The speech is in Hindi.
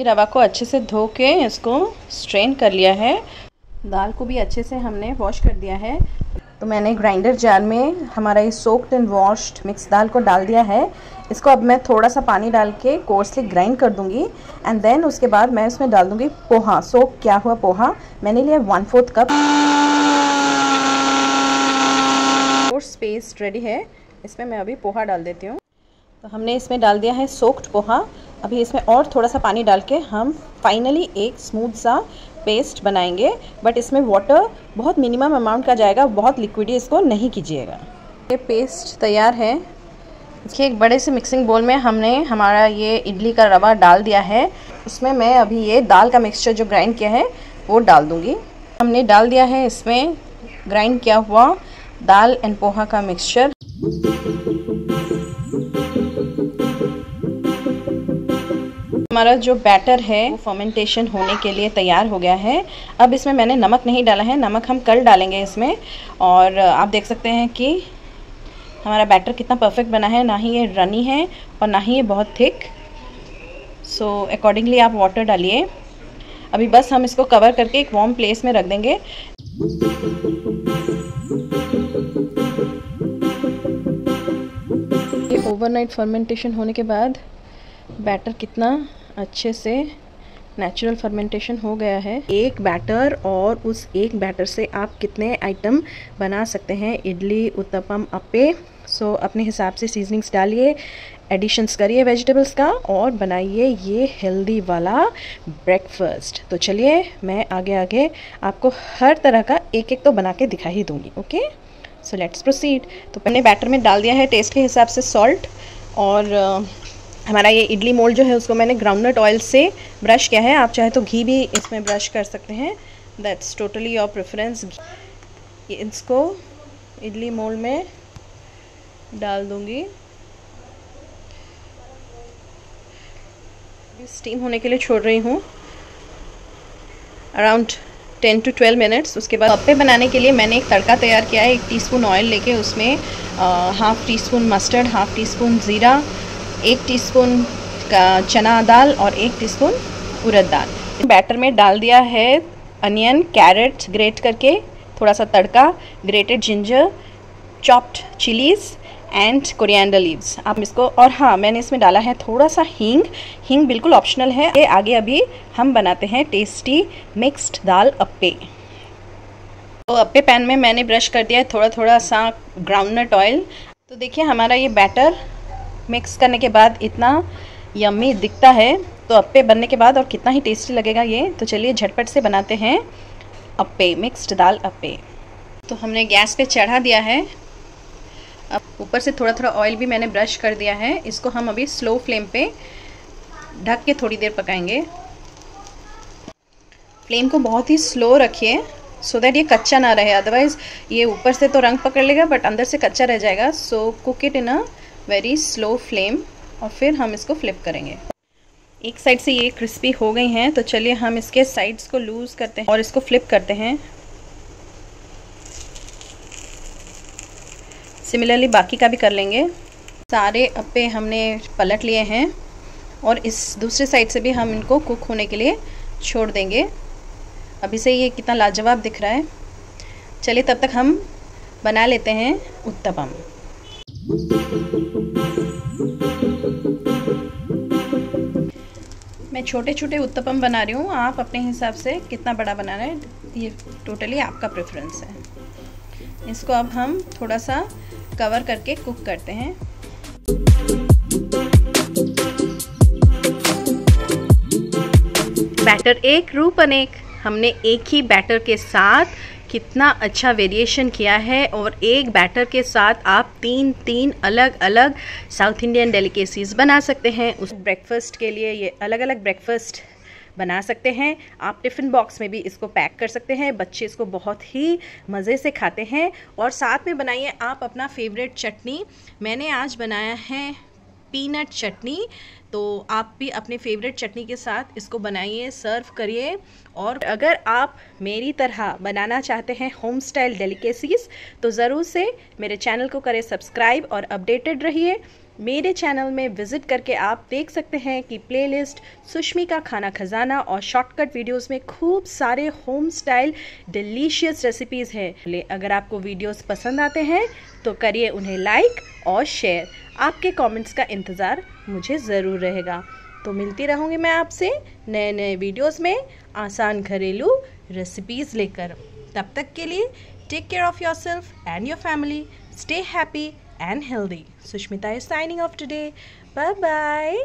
ये रवा को अच्छे से धो के इसको स्ट्रेन कर लिया है। दाल को भी अच्छे से हमने वॉश कर दिया है। तो मैंने ग्राइंडर जार में हमारा ये सोक्ड एंड वॉश्ड मिक्स दाल को डाल दिया है। इसको अब मैं थोड़ा सा पानी डाल के कोर्सली ग्राइंड कर दूंगी एंड देन उसके बाद मैं उसमें डाल दूंगी पोहा। सोक क्या हुआ पोहा मैंने लिया 1/4 कप। पेस्ट रेडी है, इसमें मैं अभी पोहा डाल देती हूँ। तो हमने इसमें डाल दिया है सोक्ड पोहा। अभी इसमें और थोड़ा सा पानी डाल के हम फाइनली एक स्मूथ सा पेस्ट बनाएंगे, बट इसमें वाटर बहुत मिनिमम अमाउंट का जाएगा, बहुत लिक्विडी इसको नहीं कीजिएगा। ये पेस्ट तैयार है। देखिए एक बड़े से मिक्सिंग बोल में हमने हमारा ये इडली का रवा डाल दिया है। उसमें मैं अभी ये दाल का मिक्सचर जो ग्राइंड किया है वो डाल दूँगी। हमने डाल दिया है इसमें ग्राइंड किया हुआ दाल एंड पोहा का मिक्सचर। हमारा जो बैटर है वो फर्मेंटेशन होने के लिए तैयार हो गया है। अब इसमें मैंने नमक नहीं डाला है, नमक हम कल डालेंगे इसमें। और आप देख सकते हैं कि हमारा बैटर कितना परफेक्ट बना है, ना ही ये रनी है और ना ही ये बहुत थिक। सो अकॉर्डिंगली आप वाटर डालिए। अभी बस हम इसको कवर करके एक वार्म प्लेस में रख देंगे। ओवरनाइट फर्मेंटेशन होने के बाद बैटर कितना अच्छे से नेचुरल फर्मेंटेशन हो गया है। एक बैटर और उस एक बैटर से आप कितने आइटम बना सकते हैं, इडली, उत्तपम, अप्पे। सो अपने हिसाब से सीजनिंग्स डालिए, एडिशंस करिए वेजिटेबल्स का और बनाइए ये हेल्दी वाला ब्रेकफास्ट। तो चलिए मैं आगे आगे आपको हर तरह का एक एक तो बना के दिखा ही दूँगी। Okay so let's proceed. तो मैंने बैटर में डाल दिया है टेस्ट के हिसाब से सॉल्ट, और हमारा ये इडली मोल्ड जो है उसको मैंने ग्राउंडनट ऑयल से ब्रश किया है। आप चाहे तो घी भी इसमें ब्रश कर सकते हैं, दैट्स टोटली योर प्रेफरेंस। इसको इडली मोल्ड में डाल दूँगी। स्टीम होने के लिए छोड़ रही हूँ अराउंड 10 to 12 मिनट्स। उसके बाद अप्पे बनाने के लिए मैंने एक तड़का तैयार किया है। 1 टीस्पून ऑयल लेके उसमें 1/2 टीस्पून मस्टर्ड, 1/2 टीस्पून ज़ीरा, 1 टीस्पून का चना दाल और 1 टीस्पून उड़द दाल। बैटर में डाल दिया है अनियन, कैरेट ग्रेट करके, थोड़ा सा तड़का, grated ginger, chopped chillies and coriander leaves. आप इसको, और हाँ मैंने इसमें डाला है थोड़ा सा हींग। हींग बिल्कुल ऑप्शनल है। ये आगे अभी हम बनाते हैं टेस्टी मिक्स्ड दाल अप्पे। तो अप्पे पैन में मैंने ब्रश कर दिया है थोड़ा थोड़ा सा ग्राउंडनट ऑयल। तो देखिए हमारा ये बैटर मिक्स करने के बाद इतना यम्मी दिखता है। तो अप्पे बनने के बाद और कितना ही टेस्टी लगेगा ये। तो चलिए झटपट से बनाते हैं अप्पे, मिक्स्ड दाल अप्पे। तो हमने गैस पे चढ़ा दिया है। अब ऊपर से थोड़ा थोड़ा ऑयल भी मैंने ब्रश कर दिया है। इसको हम अभी स्लो फ्लेम पे ढक के थोड़ी देर पकाएंगे। फ्लेम को बहुत ही स्लो रखिए सो दैट ये कच्चा ना रहे, अदरवाइज़ ये ऊपर से तो रंग पकड़ लेगा बट अंदर से कच्चा रह जाएगा। So cook it in a very slow flame और फिर हम इसको फ्लिप करेंगे। एक साइड से ये क्रिस्पी हो गई हैं। तो चलिए हम इसके साइड्स को लूज़ करते हैं और इसको फ्लिप करते हैं। सिमिलरली बाकी का भी कर लेंगे। सारे अप्पे हमने पलट लिए हैं और इस दूसरे साइड से भी हम इनको कुक होने के लिए छोड़ देंगे। अभी से ये कितना लाजवाब दिख रहा है। चलिए तब तक हम बना लेते हैं उत्तपम। मैं छोटे छोटे उत्तपम बना रही हूँ, आप अपने हिसाब से कितना बड़ा बनाना है ये टोटली आपका प्रेफरेंस है। इसको अब हम थोड़ा सा कवर करके कुक करते हैं। बैटर एक रूप अनेक, हमने एक ही बैटर के साथ कितना अच्छा वेरिएशन किया है। और एक बैटर के साथ आप 3-3 अलग अलग साउथ इंडियन डेलिकेसीज बना सकते हैं। उस ब्रेकफास्ट के लिए ये अलग अलग ब्रेकफास्ट बना सकते हैं। आप टिफ़िन बॉक्स में भी इसको पैक कर सकते हैं, बच्चे इसको बहुत ही मज़े से खाते हैं। और साथ में बनाइए आप अपना फेवरेट चटनी। मैंने आज बनाया है पीनट चटनी, तो आप भी अपने फेवरेट चटनी के साथ इसको बनाइए, सर्व करिए। और अगर आप मेरी तरह बनाना चाहते हैं होम स्टाइल डेलिकेसीज़ तो ज़रूर से मेरे चैनल को करें सब्सक्राइब और अपडेटेड रहिए। मेरे चैनल में विजिट करके आप देख सकते हैं कि प्लेलिस्ट, सुष्मी का खाना खजाना और शॉर्टकट वीडियोस में खूब सारे होम स्टाइल डिलीशियस रेसिपीज़ हैं। अगर आपको वीडियोस पसंद आते हैं तो करिए उन्हें लाइक और शेयर। आपके कमेंट्स का इंतज़ार मुझे ज़रूर रहेगा। तो मिलती रहूँगी मैं आपसे नए नए वीडियोस में आसान घरेलू रेसिपीज़ लेकर। तब तक के लिए take care of yourself and your family. Stay happy and healthy. Sushmita is signing off today. Bye bye.